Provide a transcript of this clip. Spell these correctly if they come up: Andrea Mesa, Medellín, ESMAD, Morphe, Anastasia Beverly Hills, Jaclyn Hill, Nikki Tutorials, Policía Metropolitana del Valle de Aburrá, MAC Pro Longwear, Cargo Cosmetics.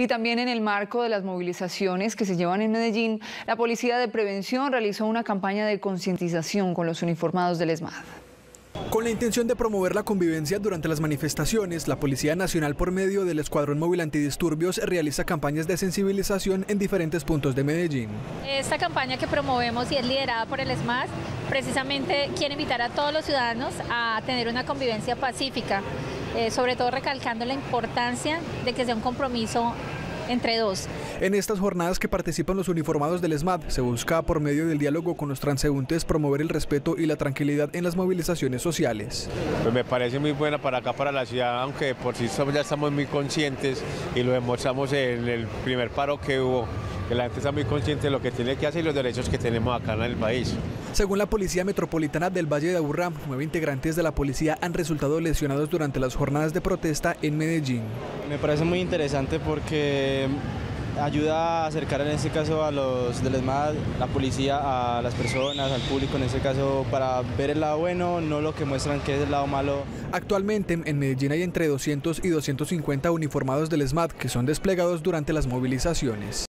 Y también en el marco de las movilizaciones que se llevan en Medellín, la Policía de Prevención realizó una campaña de concientización con los uniformados del ESMAD. Con la intención de promover la convivencia durante las manifestaciones, la Policía Nacional, por medio del Escuadrón Móvil Antidisturbios, realiza campañas de sensibilización en diferentes puntos de Medellín. Esta campaña que promovemos y es liderada por el ESMAD, precisamente quiere invitar a todos los ciudadanos a tener una convivencia pacífica, sobre todo recalcando la importancia de que sea un compromiso entre dos. En estas jornadas que participan los uniformados del ESMAD se busca, por medio del diálogo con los transeúntes, promover el respeto y la tranquilidad en las movilizaciones sociales. Pues me parece muy buena para acá, para la ciudad, aunque por sí ya estamos muy conscientes y lo demostramos en el primer paro que hubo, que la gente está muy consciente de lo que tiene que hacer y los derechos que tenemos acá en el país. Según la Policía Metropolitana del Valle de Aburrá, 9 integrantes de la policía han resultado lesionados durante las jornadas de protesta en Medellín. Me parece muy interesante porque ayuda a acercar en este caso a los del ESMAD, la policía, a las personas, al público en este caso, para ver el lado bueno, no lo que muestran que es el lado malo. Actualmente en Medellín hay entre 200 y 250 uniformados del ESMAD que son desplegados durante las movilizaciones.